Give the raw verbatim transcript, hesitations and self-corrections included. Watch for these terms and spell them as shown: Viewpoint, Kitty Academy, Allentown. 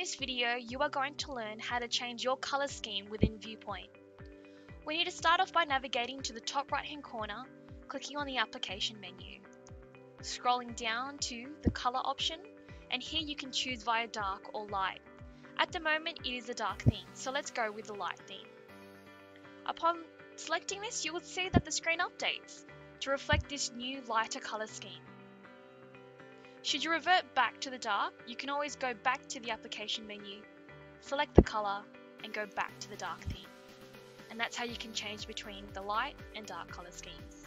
this video, you are going to learn how to change your color scheme within Viewpoint. We need to start off by navigating to the top right hand corner, clicking on the application menu. Scrolling down to the color option, and here you can choose via dark or light. At the moment it is a dark theme, so let's go with the light theme. Upon selecting this, you will see that the screen updates to reflect this new lighter color scheme. Should you revert back to the dark, you can always go back to the application menu, select the color, and go back to the dark theme. And that's how you can change between the light and dark color schemes.